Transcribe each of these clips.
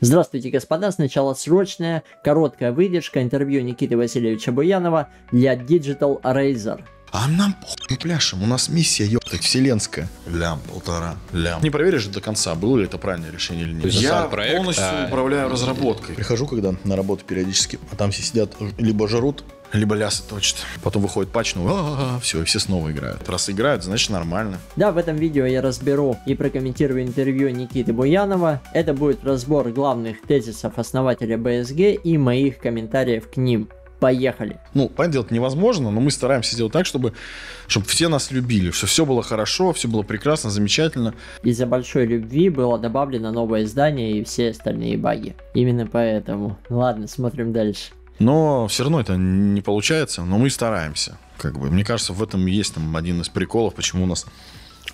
Здравствуйте, господа! Сначала срочная, короткая выдержка интервью Никиты Васильевича Буянова для Digital Razor. А нам похуй, пляшем, у нас миссия, ёптать, вселенская. Лям, полтора, лям. Не проверишь до конца, было ли это правильное решение или нет. Я проект, полностью управляю разработкой. Прихожу, когда на работу периодически, а там все сидят, либо жрут, либо лясы точат. Потом выходит патч, ну все, и все снова играют. Раз играют, значит нормально. Да, в этом видео я разберу и прокомментирую интервью Никиты Буянова. Это будет разбор главных тезисов основателя БСГ и моих комментариев к ним. Поехали. Ну, понятное дело, это невозможно, но мы стараемся сделать так, чтобы все нас любили, чтобы все было хорошо, все было прекрасно, замечательно. Из-за большой любви было добавлено новое издание и все остальные баги. Именно поэтому. Ладно, смотрим дальше. Но все равно это не получается, но мы стараемся. Как бы, мне кажется, в этом и есть там один из приколов, почему у нас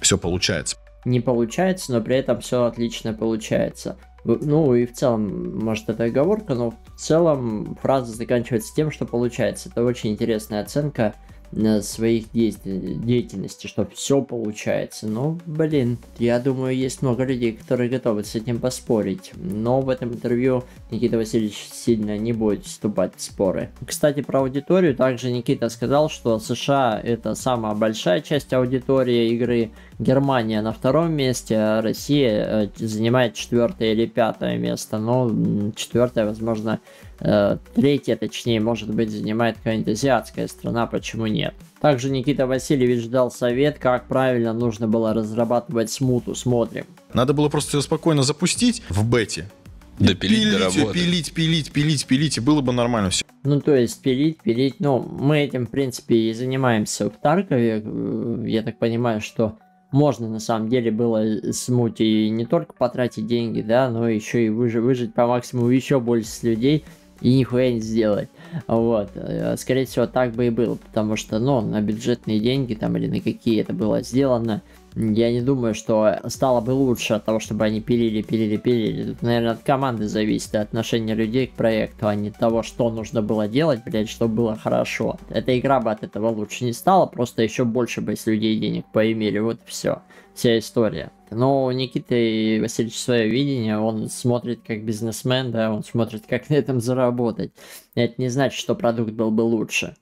все получается. Не получается, но при этом все отлично получается. Ну и в целом, может, это оговорка, но в целом фраза заканчивается тем, что получается. Это очень интересная оценка своих деятельности, что все получается. Ну, блин, я думаю, есть много людей, которые готовы с этим поспорить. Но в этом интервью Никита Васильевич сильно не будет вступать в споры. Кстати, про аудиторию. Также Никита сказал, что США это самая большая часть аудитории игры. Германия на втором месте, а Россия занимает 4-е или 5-е место. Но 4-е, возможно, 3-е, точнее, может быть, занимает какая-нибудь азиатская страна, почему нет. Также Никита Васильевич дал совет, как правильно нужно было разрабатывать смуту. Смотрим. Надо было просто ее спокойно запустить в бете. Допилить, пилить, и было бы нормально все. Ну, то есть, пилить. Ну, мы этим, в принципе, и занимаемся в Таркове. Я так понимаю, что можно, на самом деле, было смуть и не только потратить деньги, да, но еще и выжить по максимуму еще больше людей и нихуя не сделать. Вот. Скорее всего, так бы и было, потому что, ну, на бюджетные деньги там или на какие это было сделано, я не думаю, что стало бы лучше от того, чтобы они пилили. Тут, наверное, от команды зависит, от отношения людей к проекту, а не от того, что нужно было делать, блядь, чтобы было хорошо. Эта игра бы от этого лучше не стала, просто еще больше бы с людей денег поимели. Вот все. Вся история. Но у Никиты Васильевича свое видение, он смотрит как бизнесмен, да, он смотрит, как на этом заработать. Это не значит, что продукт был бы лучше.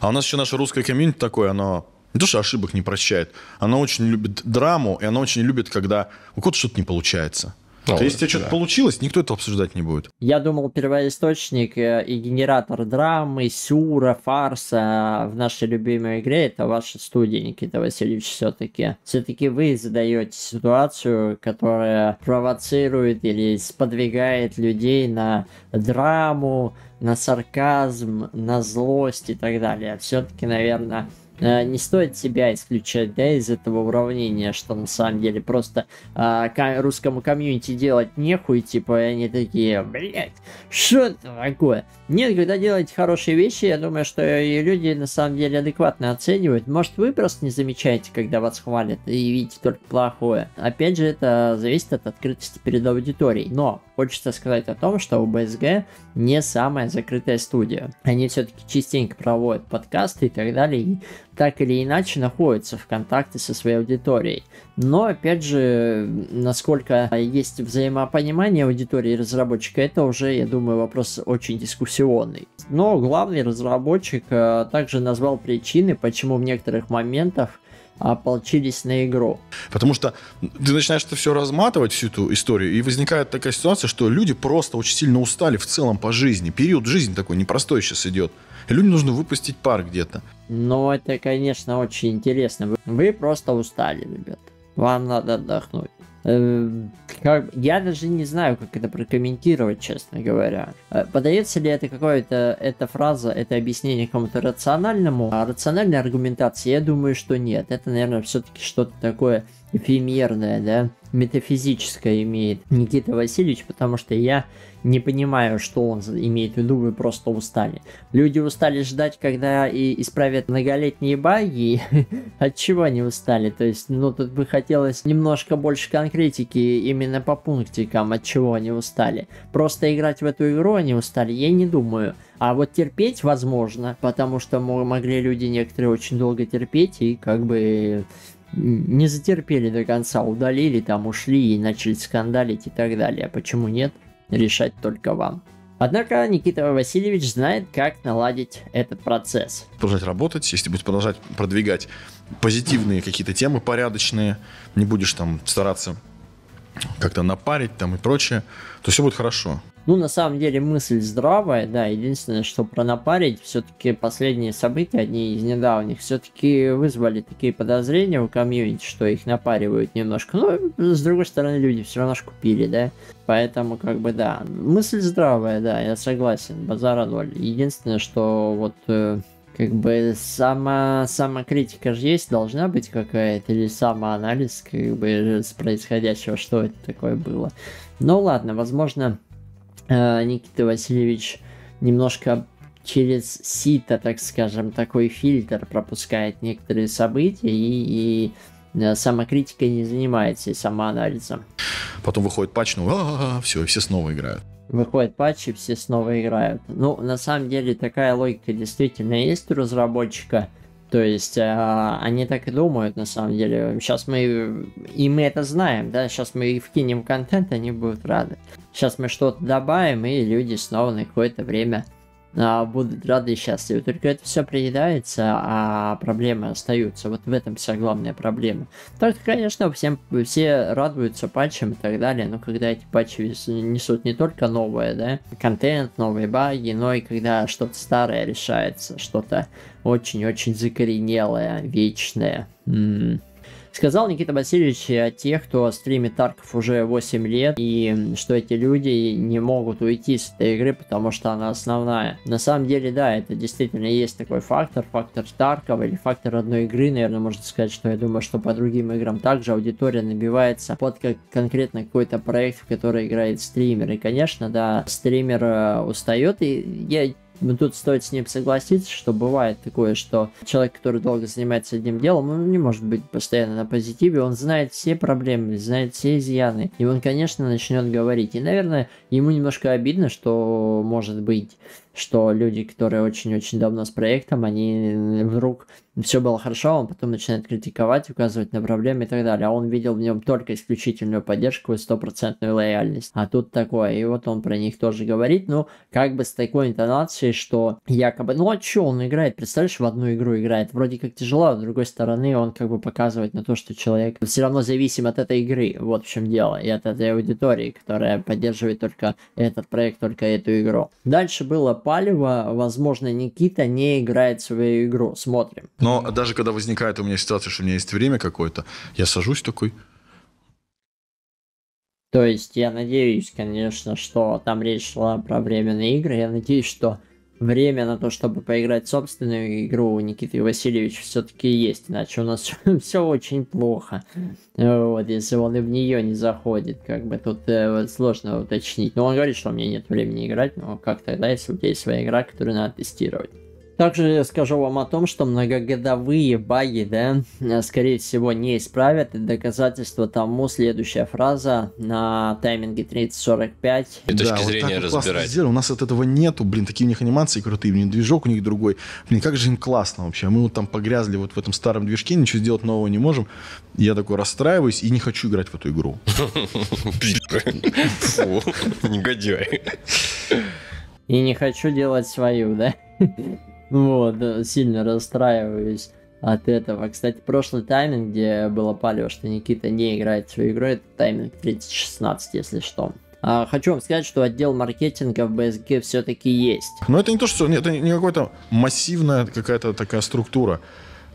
А у нас еще наше русское комьюнити такое, оно не то, что ошибок не прощает, оно очень любит драму, и оно очень любит, когда у кого-то что-то не получается. То есть, если что-то получилось, никто это обсуждать не будет. Я думал, первоисточник и генератор драмы, сюра, фарса в нашей любимой игре — это ваша студия, Никита Васильевич, все-таки. Все-таки вы задаете ситуацию, которая провоцирует или сподвигает людей на драму, на сарказм, на злость и так далее. Все-таки, наверное, не стоит себя исключать, да, из этого уравнения, что на самом деле просто русскому комьюнити делать нехуй, типа, они такие, блять, что это такое? Нет, когда делаете хорошие вещи, я думаю, что и люди на самом деле адекватно оценивают. Может, вы просто не замечаете, когда вас хвалят и видите только плохое. Опять же, это зависит от открытости перед аудиторией. Но хочется сказать о том, что у БСГ не самая закрытая студия. Они все-таки частенько проводят подкасты и так далее, и так или иначе находятся в контакте со своей аудиторией. Но, опять же, насколько есть взаимопонимание аудитории и разработчика, это уже, я думаю, вопрос очень дискуссионный. Но главный разработчик также назвал причины, почему в некоторых моментах ополчились на игру. Потому что ты начинаешь это все разматывать, всю эту историю, и возникает такая ситуация, что люди просто очень сильно устали в целом по жизни. Период жизни такой непростой сейчас идет. И людям нужно выпустить пар где-то. Ну, это, конечно, очень интересно. Вы просто устали, ребят. Вам надо отдохнуть. Я даже не знаю, как это прокомментировать, честно говоря. Подается ли это какое-то, эта фраза, это объяснение кому-то рациональному? А рациональной аргументации, я думаю, что нет. Это, наверное, все-таки что-то такое эфемерное, да, метафизическое имеет Никита Васильевич, потому что я не понимаю, что он имеет в виду, вы просто устали. Люди устали ждать, когда и исправят многолетние баги, от чего они устали? То есть, ну, тут бы хотелось немножко больше конкретики именно по пунктикам, от чего они устали. Просто играть в эту игру они устали, я не думаю. А вот терпеть возможно, потому что могли люди некоторые очень долго терпеть и как бы не затерпели до конца, удалили, там ушли и начали скандалить и так далее. Почему нет? решать только вам. Однако Никита Васильевич знает, как наладить этот процесс. Продолжать работать, если будешь продолжать продвигать позитивные какие-то темы, порядочные, не будешь там стараться как-то напарить там и прочее, то все будет хорошо. Ну, на самом деле, мысль здравая, да, единственное, что про напарить, все-таки последние события, одни из недавних, все-таки вызвали такие подозрения у комьюнити, что их напаривают немножко, но, с другой стороны, люди все равно же купили, да, поэтому, как бы, да, мысль здравая, да, я согласен, базара ноль, единственное, что вот... Как бы самокритика же есть, должна быть какая-то, или самоанализ, как бы, с происходящего, что это такое было. Ну ладно, возможно, Никита Васильевич немножко через сито, так скажем, такой фильтр пропускает некоторые события и самокритикой не занимается, и самоанализом. Потом выходит патч, ну все, и все снова играют. Выходят патчи, все снова играют. Ну, на самом деле, такая логика действительно есть у разработчика. То есть, они так и думают, на самом деле. Сейчас мы это знаем, да, сейчас мы вкинем контент, они будут рады. Сейчас мы что-то добавим, и люди снова на какое-то время будут рады и счастливы. Только это все приедается, а проблемы остаются. Вот в этом вся главная проблема. Так, конечно, все радуются патчам и так далее, но когда эти патчи несут не только новое, да, контент, новые баги, но и когда что-то старое решается, что-то очень-очень закоренелое, вечное. Сказал Никита Васильевич о тех, кто стримит Тарков уже 8 лет, и что эти люди не могут уйти с этой игры, потому что она основная. На самом деле, да, это действительно есть такой фактор Таркова или фактор одной игры, наверное, можно сказать, что я думаю, что по другим играм также аудитория набивается под конкретно какой-то проект, в который играет стример. И, конечно, да, стример устает, и тут стоит с ним согласиться, что бывает такое, что человек, который долго занимается одним делом, он не может быть постоянно на позитиве, он знает все проблемы, знает все изъяны, и он, конечно, начнет говорить. И, наверное, ему немножко обидно, что, может быть, что люди, которые очень-очень давно с проектом, они вдруг все было хорошо, он потом начинает критиковать, указывать на проблемы и так далее. А он видел в нем только исключительную поддержку и стопроцентную лояльность. А тут такое, и вот он про них тоже говорит, ну, как бы с такой интонацией, что якобы, ну а чё он играет, представляешь, в одну игру играет, вроде как тяжело, а с другой стороны он как бы показывает на то, что человек все равно зависим от этой игры, вот в чем дело, и от этой аудитории, которая поддерживает только этот проект, только эту игру. Дальше было палево, возможно, Никита не играет в свою игру, смотрим. Но даже когда возникает у меня ситуация, что у меня есть время какое-то, я сажусь такой. То есть я надеюсь, конечно, что там речь шла про временные игры. Я надеюсь, что время на то, чтобы поиграть в собственную игру у Никиты Васильевича все-таки есть. Иначе у нас все очень плохо. Вот, если он и в нее не заходит, как бы тут сложно уточнить. Но он говорит, что у меня нет времени играть, но как тогда, если у тебя есть своя игра, которую надо тестировать? Также я скажу вам о том, что многогодовые баги, да, скорее всего, не исправят. И доказательство тому следующая фраза на тайминге 30:45. И да, точки зрения вот разбирать. У нас от этого нету, блин, такие у них анимации крутые, у них движок у них другой. Блин, как же им классно вообще. Мы вот там погрязли вот в этом старом движке, ничего сделать нового не можем. Я такой расстраиваюсь и не хочу играть в эту игру. Фу, негодяй. И не хочу делать свою, да? Вот, сильно расстраиваюсь от этого. Кстати, прошлый тайминг, где было палево, что Никита не играет в свою игру, это тайминг 30:16, если что. Хочу вам сказать, что отдел маркетинга в БСГ все-таки есть. Но это не то, что... Нет, это не какая-то массивная какая-то такая структура.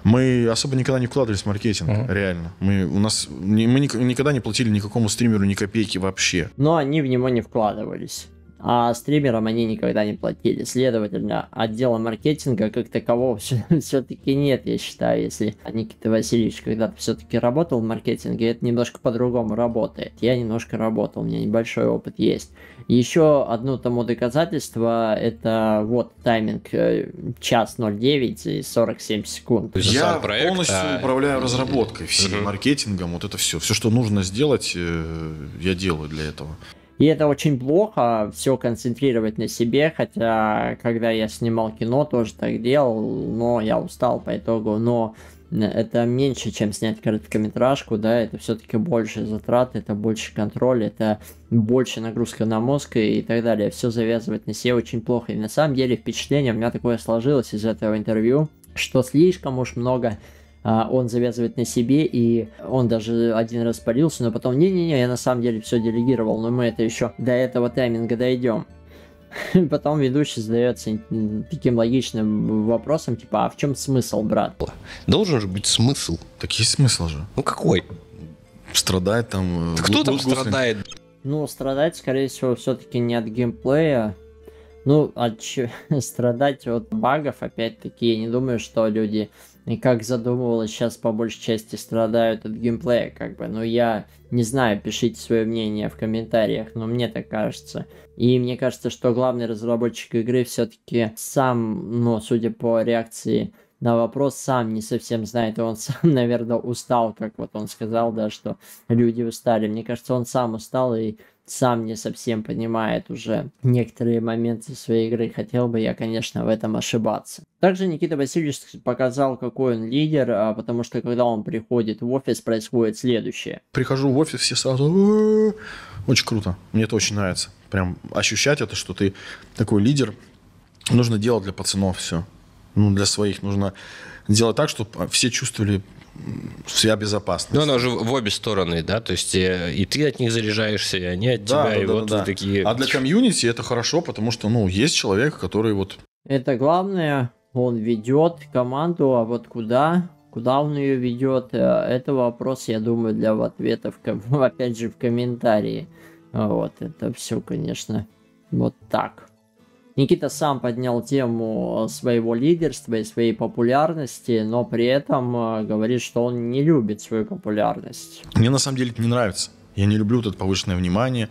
Мы особо никогда не вкладывались в маркетинг, реально. Мы никогда не платили никакому стримеру ни копейки вообще. Но они в него не вкладывались. А стримерам они никогда не платили. Следовательно, отдела маркетинга как такового все-таки нет, я считаю. Если Никита Васильевич когда-то все-таки работал в маркетинге, это немножко по-другому работает. Я немножко работал, у меня небольшой опыт есть. Еще одно тому доказательство, это вот тайминг 1:09:47. Я полностью управляю разработкой, всем маркетингом, вот это все. Все, что нужно сделать, я делаю для этого. И это очень плохо, все концентрировать на себе, хотя когда я снимал кино, тоже так делал, но я устал по итогу, но это меньше, чем снять короткометражку, да, это все-таки больше затрат, это больше контроль, это больше нагрузка на мозг и так далее, все завязывать на себе очень плохо. И на самом деле впечатление у меня такое сложилось из этого интервью, что слишком уж много... Он завязывает на себе, и он даже один раз парился, но потом, не-не-не, я на самом деле все делегировал, но мы это еще до этого тайминга дойдем. Потом ведущий задается таким логичным вопросом, типа, а в чем смысл, брат? Должен же быть смысл. Так есть смысл же. Ну какой? Страдает там... Да кто там страдает? Ну, страдать, скорее всего, все-таки не от геймплея. Ну, страдать от багов, опять-таки, я не думаю, что люди... И как задумывалось, сейчас по большей части страдают от геймплея, как бы. Но я не знаю, пишите свое мнение в комментариях, но мне так кажется. И мне кажется, что главный разработчик игры все-таки сам, ну, судя по реакции на вопрос, сам не совсем знает. И он сам, наверное, устал, как вот он сказал, да, что люди устали. Мне кажется, он сам устал и сам не совсем понимает уже некоторые моменты своей игры. Хотел бы я, конечно, в этом ошибаться. Также Никита Васильевич показал, какой он лидер, потому что когда он приходит в офис, происходит следующее. Прихожу в офис, все сразу... Очень круто. Мне это очень нравится. Прям ощущать это, что ты такой лидер. Нужно делать для пацанов все. Ну, для своих нужно делать так, чтобы все чувствовали... вся безопасность. Ну, она же в обе стороны, да, то есть и ты от них заряжаешься, и они от тебя, и вот такие... А для комьюнити это хорошо, потому что, ну, есть человек, который вот... Это главное, он ведет команду, а вот куда, он ее ведет, это вопрос, я думаю, для ответов, опять же, в комментарии. Вот, это все, конечно, вот так. Никита сам поднял тему своего лидерства и своей популярности, но при этом говорит, что он не любит свою популярность. Мне на самом деле это не нравится. Я не люблю вот это повышенное внимание.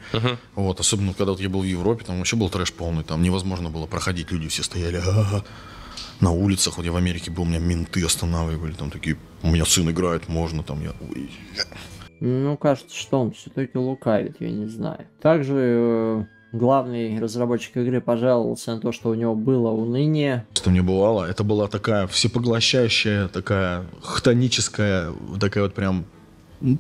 Вот, особенно, когда вот я был в Европе, там вообще был трэш полный, там невозможно было проходить, люди все стояли на улицах. Вот я в Америке был, меня менты останавливали, там такие, у меня сын играет, можно, там я... Ну, кажется, что он все-таки лукавит, я не знаю. Также... Главный разработчик игры пожаловался на то, что у него было уныние. Что мне бывало, это была такая всепоглощающая, такая хтоническая, такая вот прям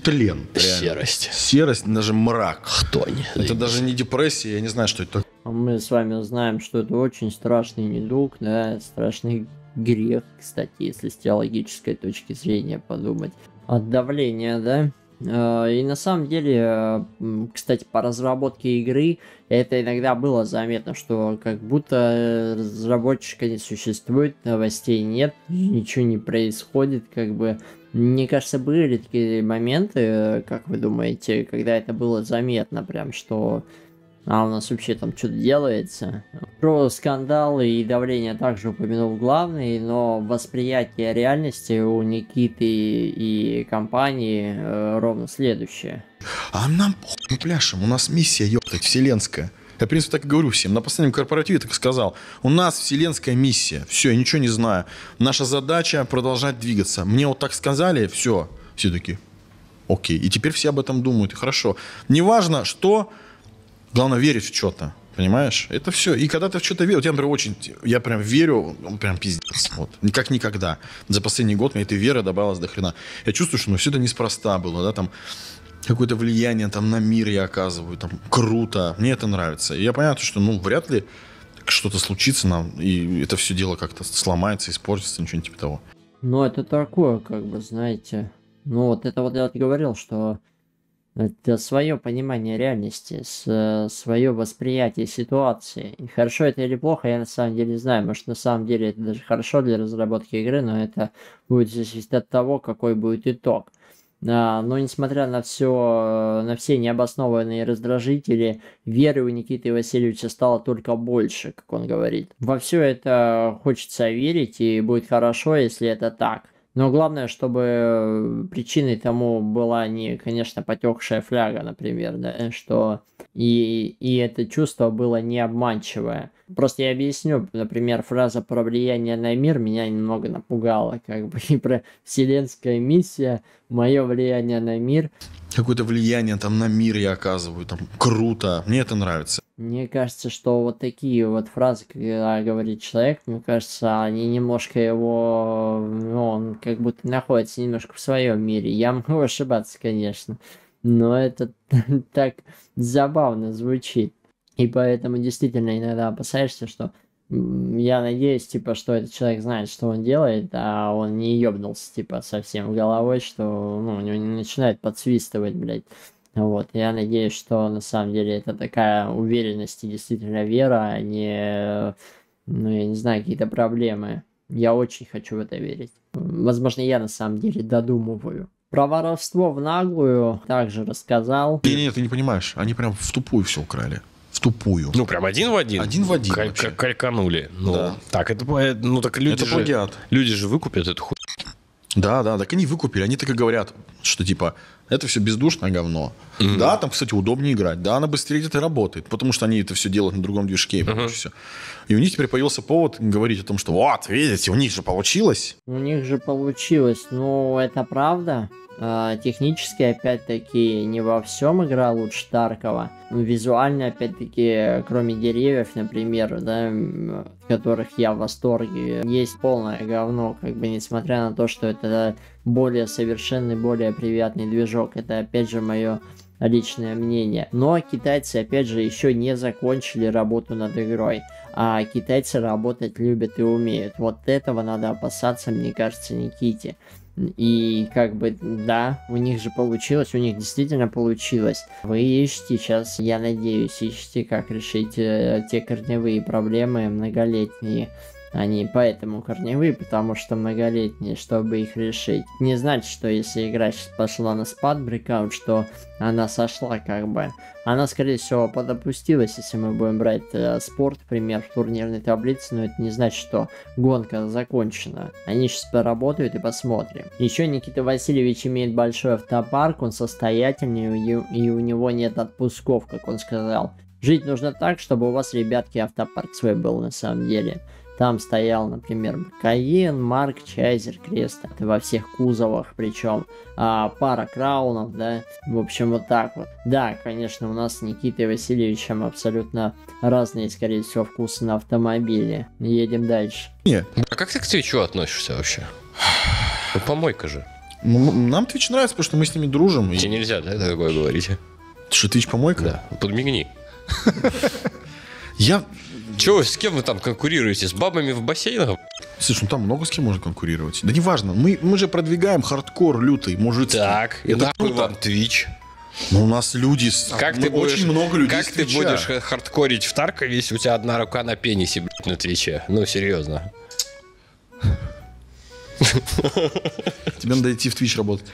тлен. Серость. Серость, даже мрак. Хтонь. Это даже не депрессия, я не знаю, что это. Мы с вами знаем, что это очень страшный недуг, да, страшный грех, кстати, если с теологической точки зрения подумать. От давления, да? И на самом деле, кстати, по разработке игры это иногда было заметно, что как будто разработчика не существует, новостей нет, ничего не происходит, как бы. Мне кажется, были такие моменты, как вы думаете, когда это было заметно, прям что... А у нас вообще там что-то делается. Про скандалы и давление также упомянул главный, но восприятие реальности у Никиты и компании ровно следующее. А нам похуй пляшем, у нас миссия, ёптать, вселенская. Я, в принципе, так и говорю всем. На последнем корпоративе так и сказал. У нас вселенская миссия. Все, я ничего не знаю. Наша задача продолжать двигаться. Мне вот так сказали, все, все такие. Окей. И теперь все об этом думают. И хорошо. Неважно, что... Главное верить в что-то, понимаешь? Это все. И когда ты в что-то веришь, я, например, очень, я прям верю, он прям пиздец, вот, как никогда. За последний год мне эта вера добавилась до хрена. Я чувствую, что, ну, все это неспроста было, да, там, какое-то влияние там на мир я оказываю, там, круто, мне это нравится. И я понятно, что, ну, вряд ли что-то случится нам, и это все дело как-то сломается, испортится, ничего типа того. Ну, это такое, как бы, знаете, ну, вот это вот я вот говорил, что... Это свое понимание реальности, свое восприятие ситуации. И хорошо это или плохо, я на самом деле не знаю. Может, на самом деле это даже хорошо для разработки игры, но это будет зависеть от того, какой будет итог. Но несмотря на все, необоснованные раздражители, веры у Никиты Васильевича стало только больше, как он говорит. Во все это хочется верить, и будет хорошо, если это так. Но главное, чтобы причиной тому была не, конечно, потекшая фляга, например, да, что и это чувство было не обманчивое. Просто я объясню, например, фраза про влияние на мир меня немного напугала, как бы, и про вселенская миссия, мое влияние на мир. Какое-то влияние там на мир я оказываю, там круто, мне это нравится. Мне кажется, что вот такие вот фразы, когда говорит человек, мне кажется, они немножко его, ну, он как будто находится немножко в своем мире. Я могу ошибаться, конечно, но это так забавно звучит. И поэтому действительно иногда опасаешься, что я надеюсь, типа, что этот человек знает, что он делает, а он не ёбнулся, типа, совсем головой, что, ну, у него не начинает подсвистывать, блядь. Вот, я надеюсь, что на самом деле это такая уверенность и действительно вера, а не, ну, я не знаю, какие-то проблемы. Я очень хочу в это верить. Возможно, я на самом деле додумываю. Про воровство в наглую также рассказал. Нет, ты не понимаешь, они прям в тупую все украли. В тупую. Ну, прям один в один? Один в один. Кальканули. Ну, да. Так, это, ну, так люди, это же, плагиат. Люди же выкупят эту хуйню. Да, да, так они выкупили. Они так и говорят, что типа, это все бездушное говно. Mm-hmm. Да, там, кстати, удобнее играть. Да, она быстрее где-то работает, потому что они это все делают на другом движке. Uh-huh. Все. И у них теперь появился повод говорить о том, что вот, видите, у них же получилось. У них же получилось. Ну, это правда. Технически, опять-таки, не во всем игра лучше Таркова. Визуально, опять-таки, кроме деревьев, например, да, от которых я в восторге, есть полное говно, как бы, несмотря на то, что это более совершенный, более приятный движок. Это, опять же, мое личное мнение. Но китайцы, опять же, еще не закончили работу над игрой. А китайцы работать любят и умеют. Вот этого надо опасаться, мне кажется, Никите. И как бы, да, у них же получилось, у них действительно получилось. Вы ищете сейчас, я надеюсь, ищете, как решить те корневые проблемы многолетние. Они поэтому корневые, потому что многолетние, чтобы их решить. Не значит, что если игра сейчас пошла на спад, брейкаут, что она сошла, как бы. Она, скорее всего, подопустилась, если мы будем брать спорт, пример, в турнирной таблице, но это не значит, что гонка закончена. Они сейчас поработают и посмотрим. Еще Никита Васильевич имеет большой автопарк, он состоятельный, и у него нет отпусков, как он сказал. Жить нужно так, чтобы у вас, ребятки, автопарк свой был на самом деле. Там стоял, например, Каин, Марк, Чайзер, Крест. Это во всех кузовах, причем пара краунов, да. В общем, вот так вот. Да, конечно, у нас с Никитой Васильевичем абсолютно разные, скорее всего, вкусы на автомобиле. Едем дальше. Нет. А как ты к Твичу относишься вообще? Ну, помойка же. Нам Твич нравится, потому что мы с ними дружим. Тебе нельзя, да, такое говорить? Что, Твич помойка? Да. Подмигни. Я... Чего, с кем вы там конкурируете? С бабами в бассейнах? Слушай, ну там много с кем можно конкурировать. Да неважно, мы же продвигаем хардкор лютый, может... Так, и нахуй вам Twitch. Ну у нас люди... Как ты будешь хардкорить в Таркове, если у тебя одна рука на пенисе, блядь, на Твиче? Ну, серьезно. Тебе надо идти в Twitch работать.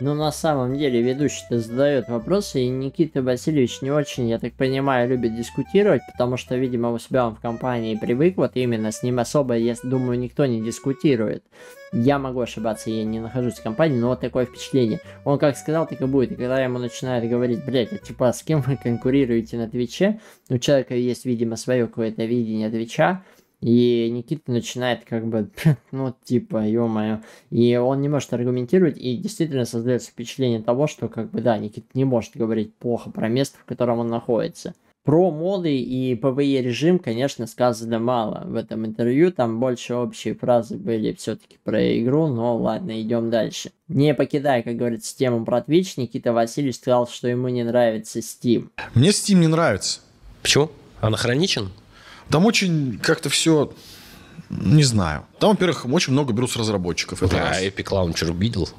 Ну, на самом деле, ведущий-то задает вопросы, и Никита Васильевич не очень, я так понимаю, любит дискутировать, потому что, видимо, у себя он в компании привык, вот именно с ним особо, я думаю, никто не дискутирует. Я могу ошибаться, я не нахожусь в компании, но вот такое впечатление. Он как сказал, так и будет. И когда ему начинают говорить, блядь, а типа с кем вы конкурируете на Твиче, у человека есть, видимо, свое какое-то видение Твича, и Никита начинает как бы, ну типа, ё-моё, и он не может аргументировать, и действительно создается впечатление того, что как бы да, Никита не может говорить плохо про место, в котором он находится. Про моды и ПВЕ режим, конечно, сказано мало в этом интервью, там больше общие фразы были все-таки про игру, но ладно, идем дальше. Не покидая, как говорится, тему про Twitch, Никита Васильевич сказал, что ему не нравится Steam. Мне Steam не нравится. Почему? Анахроничен? Там очень как-то все, не знаю. Там, во-первых, очень много берут с разработчиков. А Epic Launcher видел?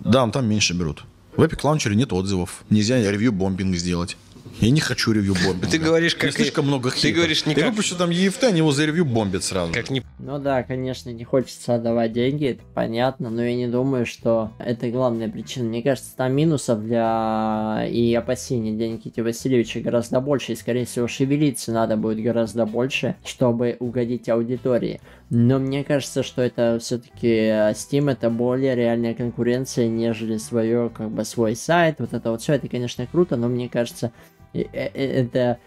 Да, там меньше берут. В Epic Launcher нет отзывов. Нельзя ревью-бомбинг сделать. Я не хочу ревью-бомбинга. Ты говоришь, как... слишком много хитов. Ты говоришь, не как... Я выпущу там EFT, они его за ревью бомбят сразу. Как не... Ну да, конечно, не хочется отдавать деньги, это понятно, но я не думаю, что это главная причина. Мне кажется, там минусов для и опасений для Никиты Васильевича гораздо больше, и, скорее всего, шевелиться надо будет гораздо больше, чтобы угодить аудитории. Но мне кажется, что это все-таки Steam, это более реальная конкуренция, нежели свой сайт. Вот это вот все, это, конечно, круто, но мне кажется, это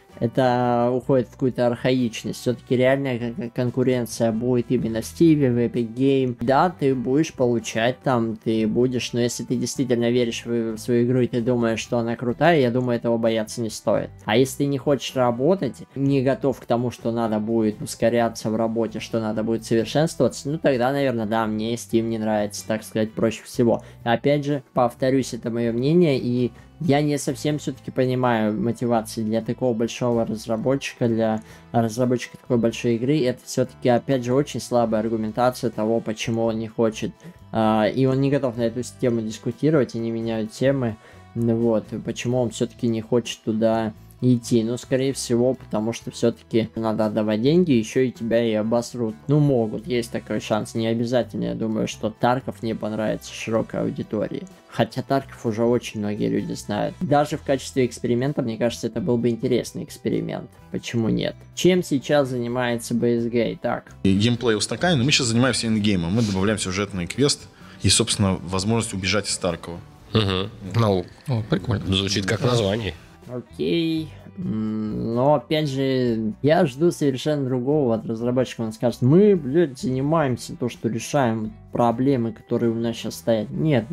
уходит в какую-то архаичность. Все-таки реальная конкуренция будет именно в Steam, в Epic Game. Да, ты будешь получать там, ты будешь, но если ты действительно веришь в свою игру и ты думаешь, что она крутая, я думаю, этого бояться не стоит. А если ты не хочешь работать, не готов к тому, что надо будет ускоряться в работе, что надо будет совершенствоваться, ну тогда, наверное, да, мне Steam не нравится, так сказать, проще всего. Опять же, повторюсь, это мое мнение, и я не совсем все-таки понимаю мотивации для такого большого разработчика, для разработчика такой большой игры. Это все-таки, опять же, очень слабая аргументация того, почему он не хочет. И он не готов на эту тему дискутировать и не меняют темы. Вот, почему он все-таки не хочет туда идти. Ну, скорее всего, потому что все-таки надо отдавать деньги, еще и тебя и обосрут. Ну, могут, есть такой шанс. Не обязательно, я думаю, что Тарков не понравится широкой аудитории. Хотя Тарков уже очень многие люди знают. Даже в качестве эксперимента, мне кажется, это был бы интересный эксперимент. Почему нет? Чем сейчас занимается БСГ? Итак. Геймплей устаканен, но мы сейчас занимаемся ингеймом. Мы добавляем сюжетный квест и, собственно, возможность убежать из Таркова. Угу. Ну, прикольно. Звучит как название. Окей, но опять же, я жду совершенно другого от разработчика. Он скажет, мы, блядь, занимаемся то, что решаем проблемы, которые у нас сейчас стоят. Нет,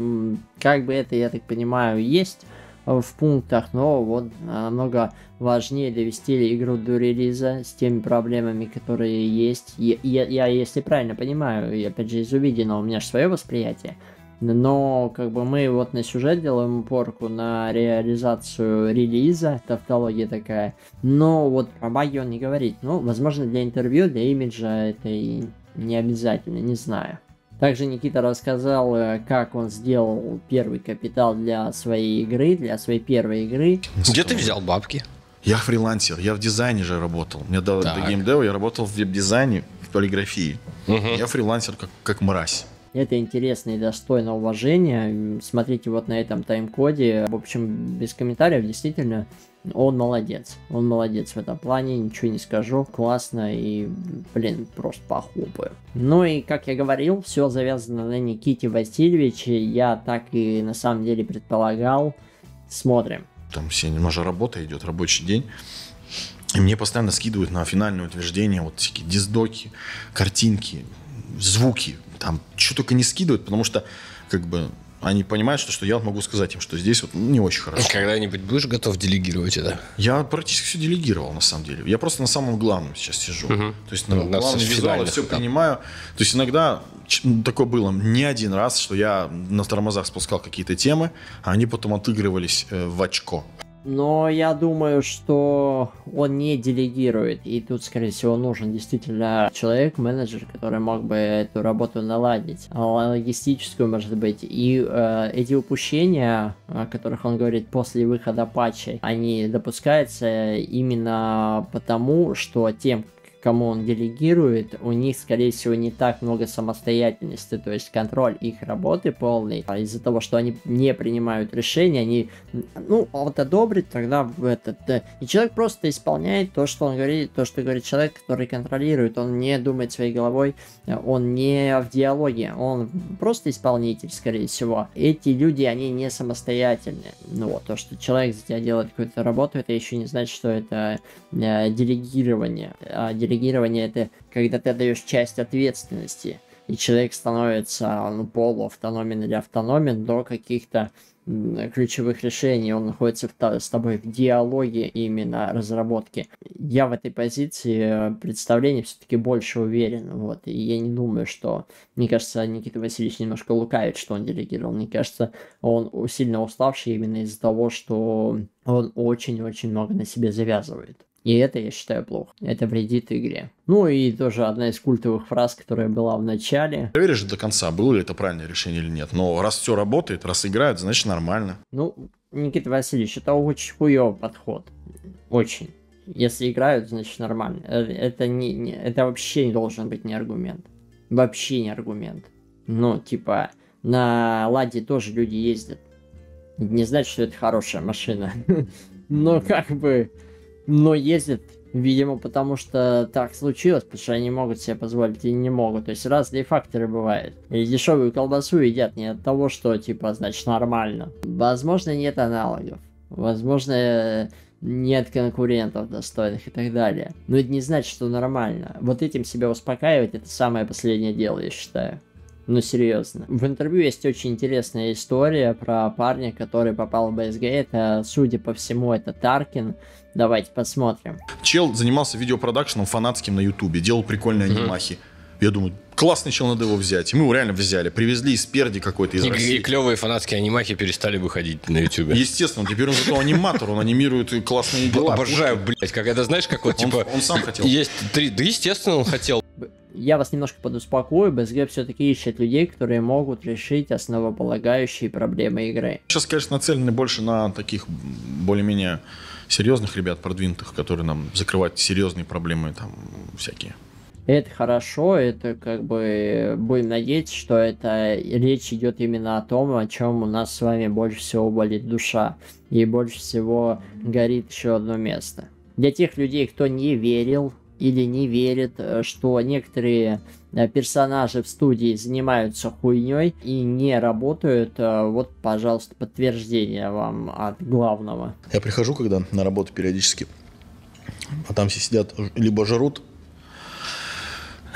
как бы это, я так понимаю, есть в пунктах, но вот намного важнее довести игру до релиза с теми проблемами, которые есть. Я если правильно понимаю, и опять же из увиденного, у меня же свое восприятие. Но как бы мы вот на сюжет делаем упорку, на реализацию релиза, тавтология такая. Но вот про баги он не говорит. Ну, возможно, для интервью, для имиджа это и не обязательно, не знаю. Также Никита рассказал, как он сделал первый капитал для своей игры, для своей первой игры. Где ты взял бабки? Я фрилансер, я в дизайне же работал. Мне дал до геймдева, я работал в веб-дизайне, в полиграфии. Угу. Я фрилансер как мразь. Это интересно и достойно уважения. Смотрите вот на этом тайм-коде. В общем, без комментариев, действительно, он молодец. Он молодец в этом плане, ничего не скажу. Классно и, блин, просто похлопаю. Ну и, как я говорил, все завязано на Никите Васильевиче. Я так и на самом деле предполагал. Смотрим. Там все немножко работа идет, рабочий день. И мне постоянно скидывают на финальное утверждение вот такие диздоки, картинки, звуки. Там что только не скидывают, потому что как бы они понимают, что я могу сказать им, что здесь вот не очень хорошо. Когда-нибудь будешь готов делегировать это? Я практически все делегировал, на самом деле. Я просто на самом главном сейчас сижу. Угу. То есть на главном визуале все принимаю. То есть иногда такое было не один раз, что я на тормозах спускал какие-то темы, а они потом отыгрывались в очко. Но я думаю, что он не делегирует, и тут, скорее всего, нужен действительно человек, менеджер, который мог бы эту работу наладить, логистическую, может быть, и эти упущения, о которых он говорит после выхода патчей, они допускаются именно потому, что тем, кому он делегирует, у них, скорее всего, не так много самостоятельности, то есть контроль их работы полный. А из-за того, что они не принимают решения, они, ну, вот одобрит, тогда и человек просто исполняет то, что он говорит, то, что говорит человек, который контролирует, он не думает своей головой, он не в диалоге, он просто исполнитель, скорее всего. Эти люди, они не самостоятельны. Ну, вот, то, что человек за тебя делает какую-то работу, это еще не значит, что это делегирование. Делегирование — это когда ты отдаешь часть ответственности, и человек становится, ну, полуавтономен или автономен до каких-то ключевых решений, он находится с тобой в диалоге именно разработки. Я в этой позиции представления все-таки больше уверен, вот, и я не думаю, что, мне кажется, Никита Васильевич немножко лукавит, что он делегировал, мне кажется, он сильно уставший именно из-за того, что он очень-очень много на себе завязывает. И это, я считаю, плохо. Это вредит игре. Ну и тоже одна из культовых фраз, которая была в начале. Проверишь до конца, было ли это правильное решение или нет. Но раз все работает, раз играют, значит нормально. Ну, Никита Васильевич, это очень хуёвый подход. Очень. Если играют, значит нормально. Это, это вообще не должен быть не аргумент. Вообще не аргумент. Ну, типа, на ладе тоже люди ездят. Не значит, что это хорошая машина. Но как бы... Но ездит Видимо, потому что так случилось, потому что они могут себе позволить и не могут. То есть разные факторы бывают. И дешевую колбасу едят не от того, что типа, значит, нормально. Возможно, нет аналогов. Возможно, нет конкурентов достойных и так далее. Но это не значит, что нормально. Вот этим себя успокаивать, это самое последнее дело, я считаю. Ну, серьезно. В интервью есть очень интересная история про парня, который попал в БСГ. Это, судя по всему, это Таркин. Давайте посмотрим. Чел занимался видеопродакшеном фанатским на Ютубе, делал прикольные анимахи. Я думаю, классный чел, надо его взять. И мы его реально взяли. Привезли из Перди какой-то из России. И клевые фанатские анимахи перестали выходить на Ютубе. Естественно, теперь он зато аниматор, он анимирует классные дела. Обожаю, блять, когда знаешь, как вот типа... Он сам хотел. Есть три... Да, естественно, он хотел. Я вас немножко подуспокою, БСГ все-таки ищет людей, которые могут решить основополагающие проблемы игры. Сейчас, конечно, нацелены больше на таких более-менее серьезных ребят, продвинутых, которые нам закрывают серьезные проблемы там всякие. Это хорошо, это как бы будем надеяться, что это речь идет именно о том, о чем у нас с вами больше всего болит душа и больше всего горит еще одно место. Для тех людей, кто не верил или не верит, что некоторые персонажи в студии занимаются хуйней и не работают, вот, пожалуйста, подтверждение вам от главного. Я прихожу, когда на работу периодически, а там все сидят, либо жрут,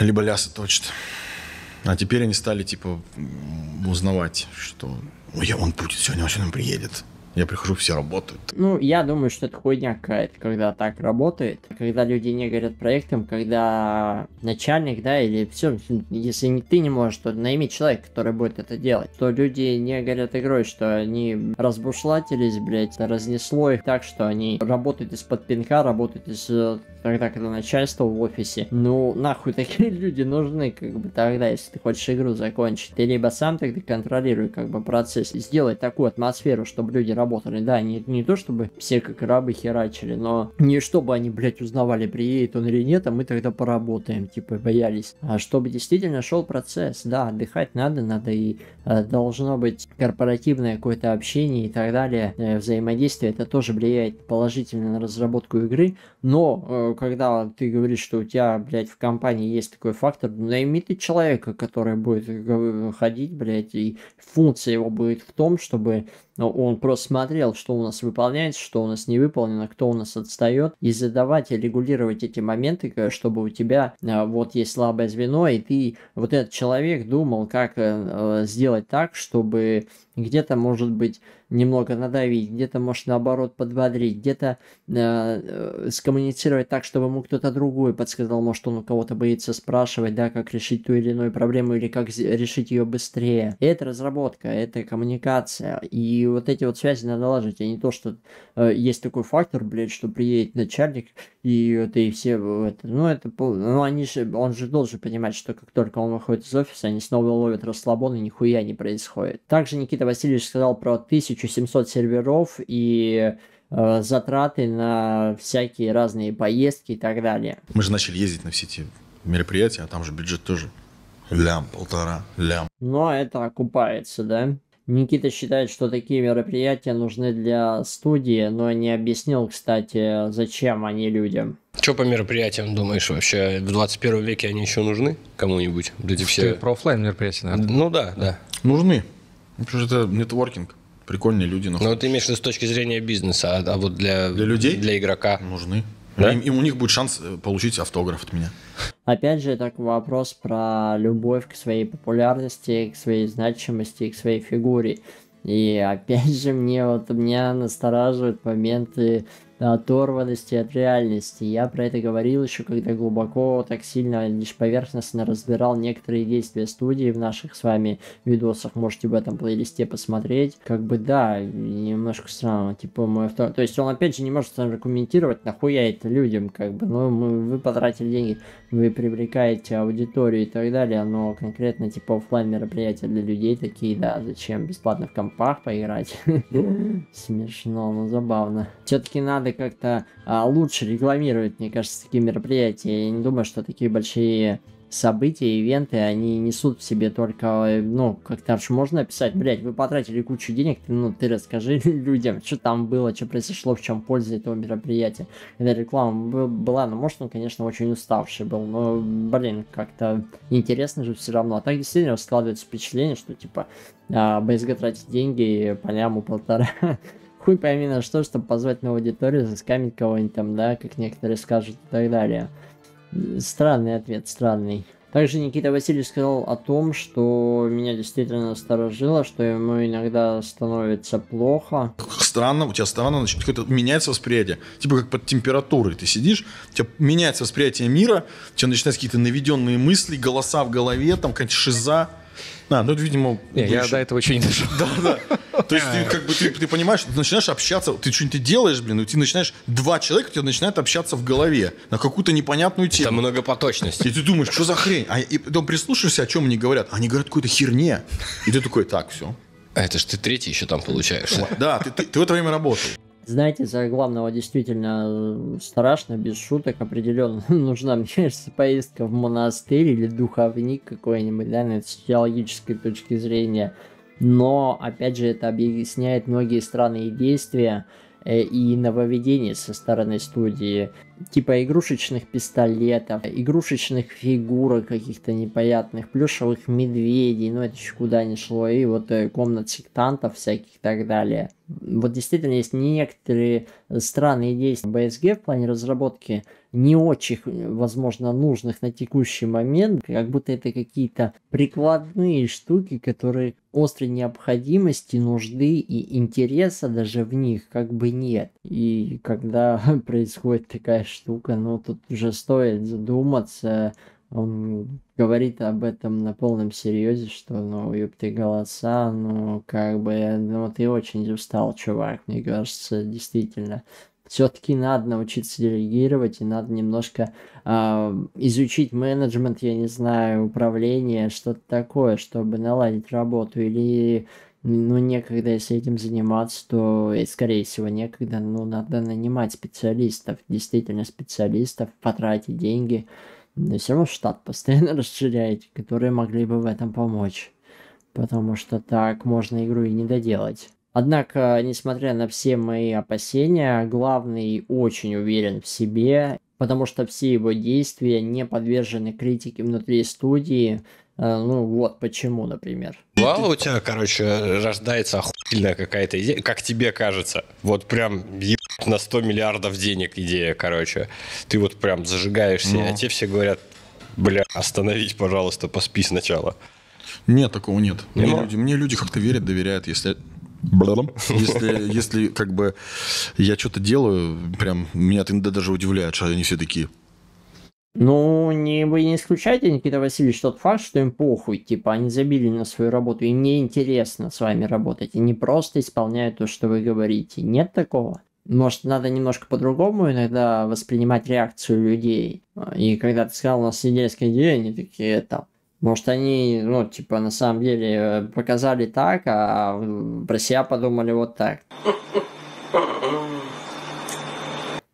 либо лясы точат. А теперь они стали, типа, узнавать, что ой, он будет сегодня, он сегодня приедет. Я прихожу, все работают. Ну, я думаю, что это хуйня какая-то, когда так работает. Когда люди не горят проектом, когда начальник, да, или все, если не ты не можешь, то найми человека, который будет это делать. То люди не горят игрой, что они разбушлатились, блять, разнесло их так, что они работают из-под пинка, работают из... Тогда, когда начальство в офисе. Ну, нахуй такие люди нужны, как бы, тогда, если ты хочешь игру закончить. Ты либо сам тогда контролируй, как бы, процесс. Сделай такую атмосферу, чтобы люди работали. Да, не то, чтобы все как рабы херачили, но не чтобы они, блядь, узнавали, приедет он или нет, а мы тогда поработаем, типа, боялись. А чтобы действительно шел процесс. Да, отдыхать надо, и должно быть корпоративное какое-то общение и так далее. Взаимодействие, это тоже влияет положительно на разработку игры, но... Когда ты говоришь, что у тебя, блядь, в компании есть такой фактор, найми ты человека, который будет ходить, блядь, и функция его будет в том, чтобы он просто смотрел, что у нас выполняется, что у нас не выполнено, кто у нас отстает, и задавать и регулировать эти моменты, чтобы у тебя вот есть слабое звено, и ты, вот этот человек, думал, как сделать так, чтобы где-то, может быть, немного надавить, где-то, может, наоборот, подбодрить, где-то скоммуницировать так, чтобы ему кто-то другой подсказал, может, он у кого-то боится спрашивать, да, как решить ту или иную проблему или как решить ее быстрее. Это разработка, это коммуникация, и вот эти вот связи надо налаживать, а не то, что есть такой фактор, блядь, что приедет начальник, и ты все... он же должен понимать, что как только он выходит из офиса, они снова ловят расслабон, и нихуя не происходит. Также Никита Васильевич сказал про 1700 серверов и затраты на всякие разные поездки и так далее. Мы же начали ездить на все эти мероприятия, а там же бюджет тоже лям-полтора. Но это окупается, да? Никита считает, что такие мероприятия нужны для студии, но не объяснил, кстати, зачем они людям. Что по мероприятиям думаешь вообще? В 21 веке они еще нужны кому-нибудь? Все... Про офлайн мероприятия, наверное. Ну да, да. Нужны. Потому что это нетворкинг. Прикольные люди. Но ты имеешь в виду с точки зрения бизнеса, а вот для людей, для игрока нужны. Да? Им у них будет шанс получить автограф от меня. Опять же, это вопрос про любовь к своей популярности, к своей значимости, к своей фигуре. И опять же, меня настораживают моменты оторванности от реальности. Я про это говорил еще, когда глубоко, так сильно, лишь поверхностно разбирал некоторые действия студии в наших с вами видосах. Можете в этом плейлисте посмотреть. Как бы да, немножко странно. Типа мой автор... То есть он опять же не может документировать, нахуя это людям, как бы. Ну, вы потратили деньги, вы привлекаете аудиторию и так далее, но конкретно типа офлайн мероприятия для людей такие, да, зачем бесплатно в компах поиграть? Смешно, но забавно. Все-таки надо как-то лучше рекламировать, мне кажется, такие мероприятия. Я не думаю, что такие большие события, ивенты, они несут в себе только, ну, как-то можно описать, блять, вы потратили кучу денег, ну, ты расскажи людям, что там было, что произошло, в чем польза этого мероприятия. Когда реклама была, ну, может, он, конечно, очень уставший был, но, блин, как-то интересно же все равно. А так действительно складывается впечатление, что, типа, БСГ тратит деньги по ляму полтора. Хуй пойми на что, чтобы позвать на аудиторию, заскамить кого-нибудь там, да, как некоторые скажут и так далее. Странный ответ, странный. Также Никита Васильевич сказал о том, что меня действительно насторожило, что ему иногда становится плохо. Странно, у тебя странно, значит, какое-то меняется восприятие. Типа как под температурой ты сидишь, у тебя меняется восприятие мира, у тебя начинаются какие-то наведенные мысли, голоса в голове, там какая-то шиза. А, ну это, видимо... Нет, я еще... до этого еще не дошел. Да-да. То есть ты как бы, ты понимаешь, ты начинаешь общаться, ты что-нибудь делаешь, блин, и ты начинаешь... Два человека у тебя начинают общаться в голове на какую-то непонятную тему. Там многопоточность. И ты думаешь, что за хрень? И потом прислушаешься, о чем они говорят. Они говорят какой-то херне. И ты такой, так, все. А это ж ты третий еще там получаешь. Да, ты в это время работал. Знаете, за главного действительно страшно, без шуток, определенно нужна, мне кажется, поездка в монастырь или духовник какой-нибудь, да, на социологической точки зрения. Но, опять же, это объясняет многие странные действия и нововведения со стороны студии. Типа игрушечных пистолетов, игрушечных фигурок каких-то непонятных, плюшевых медведей, ну это еще куда ни шло, и вот комнат сектантов всяких и так далее. Вот действительно есть некоторые странные действия БСГ в плане разработки, не очень, возможно, нужных на текущий момент, как будто это какие-то прикладные штуки, которые острой необходимости, нужды и интереса даже в них как бы нет. И когда происходит такая штука, ну тут уже стоит задуматься. Он говорит об этом на полном серьезе, что ну ёпты голоса, ну как бы, ну ты очень устал, чувак, мне кажется, действительно. Все-таки надо научиться делегировать и надо немножко изучить менеджмент, я не знаю, управление, что-то такое, чтобы наладить работу. Или, ну, некогда, если этим заниматься, то, скорее всего, некогда, ну, надо нанимать специалистов, действительно специалистов, потратить деньги. Но все равно штат постоянно расширяете, которые могли бы в этом помочь. Потому что так можно игру и не доделать. Однако, несмотря на все мои опасения, главный очень уверен в себе, потому что все его действия не подвержены критике внутри студии. Ну вот почему, например. Вау, у тебя, короче, рождается охуительная какая-то идея, как тебе кажется. Вот прям ебать на 100 миллиардов денег идея, короче. Ты вот прям зажигаешься, а тебе все говорят, бля, остановись, пожалуйста, поспи сначала. Нет, такого нет. Мне люди как-то верят, доверяют, если... Если как бы я что-то делаю, прям меня иногда даже удивляет, что они все такие. Ну, вы не исключаете, Никита Васильевич, тот факт, что им похуй, типа, они забили на свою работу, им неинтересно с вами работать, они просто исполняют то, что вы говорите. Нет такого? Может, надо немножко по-другому иногда воспринимать реакцию людей. И когда ты сказал, у нас сидельская идея, они такие, там, может, они, ну, типа, на самом деле показали так, а про себя подумали вот так.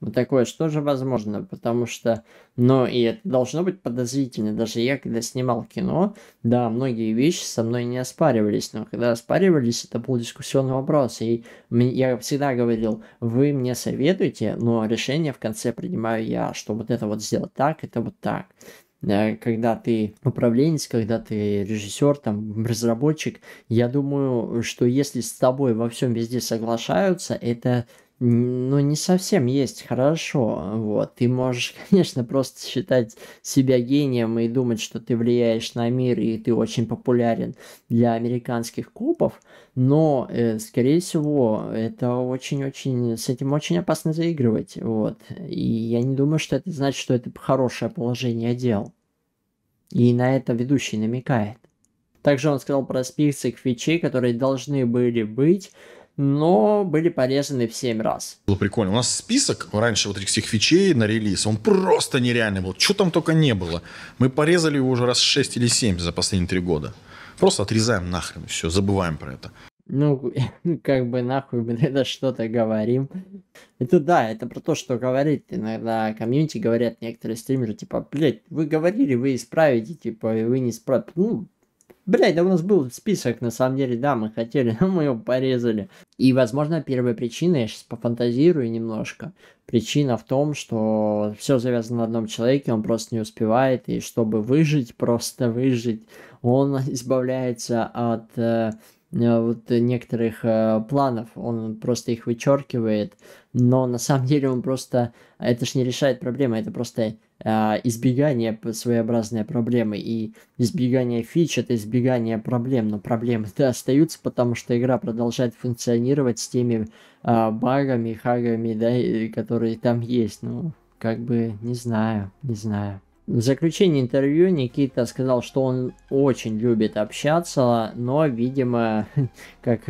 Вот такое что же возможно, потому что, ну, и это должно быть подозрительно. Даже я, когда снимал кино, да, многие вещи со мной не оспаривались, но когда оспаривались, это был дискуссионный вопрос. И я всегда говорил, вы мне советуете, но решение в конце принимаю я, что вот это вот сделать так, это вот так. Когда ты управленец, когда ты режиссер, там, разработчик, я думаю, что если с тобой во всем везде соглашаются, это, ну, не совсем есть хорошо, вот. Ты можешь, конечно, просто считать себя гением и думать, что ты влияешь на мир, и ты очень популярен для американских копов, но, скорее всего, это очень-очень, с этим очень опасно заигрывать, вот. И я не думаю, что это значит, что это хорошее положение дел. И на это ведущий намекает. Также он сказал про список фичей, которые должны были быть, но были порезаны в 7 раз. Было прикольно. У нас список раньше вот этих всех фичей на релиз, он просто нереальный был. Чего там только не было. Мы порезали его уже раз 6 или 7 за последние 3 года. Просто отрезаем нахрен, все, забываем про это. Ну, как бы нахуй мы это что-то говорим. Это да, это про то, что говорит иногда комьюнити, говорят некоторые стримеры, типа, блядь, вы говорили, вы исправите, типа, и вы не справите. Ну, блядь, да у нас был список, на самом деле, да, мы хотели, но мы его порезали. И, возможно, первая причина, я сейчас пофантазирую немножко, причина в том, что все завязано на одном человеке, он просто не успевает, и чтобы выжить, просто выжить, он избавляется от... вот некоторых планов, он просто их вычеркивает, но на самом деле он просто, это ж не решает проблемы, это просто избегание своеобразной проблемы, и избегание фич — это избегание проблем, но проблемы-то остаются, потому что игра продолжает функционировать с теми багами, хагами, да, которые там есть, ну, как бы, не знаю. В заключение интервью Никита сказал, что он очень любит общаться, но, видимо, как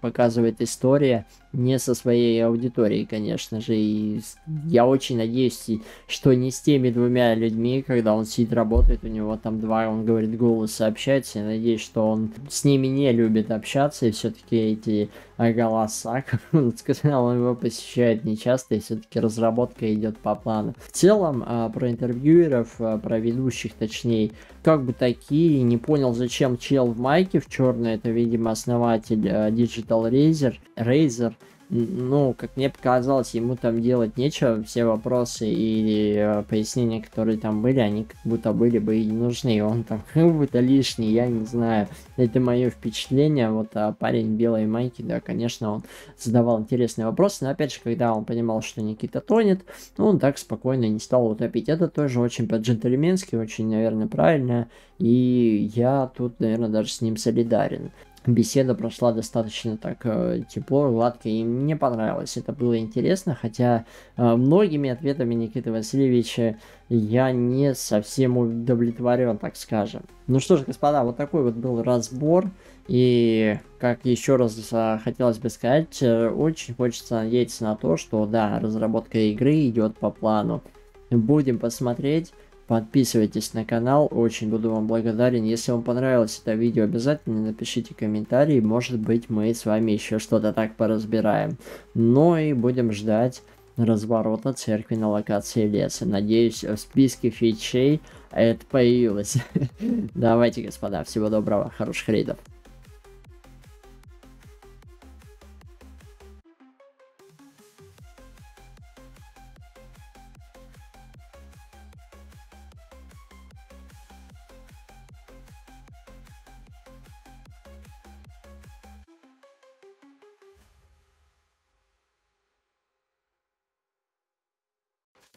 показывает история, не со своей аудиторией, конечно же. И я очень надеюсь, что не с теми двумя людьми, когда он сидит, работает, у него там два, он говорит, голоса общается. Я надеюсь, что он с ними не любит общаться, и все-таки эти голоса, как он сказал, он его посещает нечасто, и все-таки разработка идет по плану. В целом, про интервьюеров, про ведущих, точнее, как бы такие, не понял, зачем чел в майке в черной, это, видимо, основатель Digital Razor, ну, как мне показалось, ему там делать нечего, все вопросы и пояснения, которые там были, они как будто были бы и не нужны, он там как будто лишний, я не знаю, это мое впечатление, вот парень в белой майке, да, конечно, он задавал интересные вопросы, но опять же, когда он понимал, что Никита тонет, ну, он так спокойно не стал утопить, это тоже очень по-джентльменски, очень, наверное, правильно, и я тут, наверное, даже с ним солидарен. Беседа прошла достаточно так тепло, гладко, и мне понравилось, это было интересно, хотя многими ответами Никиты Васильевича я не совсем удовлетворен, так скажем. Ну что ж, господа, вот такой вот был разбор, и как еще раз хотелось бы сказать, очень хочется надеяться на то, что да, разработка игры идет по плану, будем посмотреть. Подписывайтесь на канал, очень буду вам благодарен. Если вам понравилось это видео, обязательно напишите комментарий, может быть, мы с вами еще что-то так поразбираем. Ну и будем ждать разворота церкви на локации леса. Надеюсь, в списке фичей это появилось. Давайте, господа, всего доброго, хороших рейдов.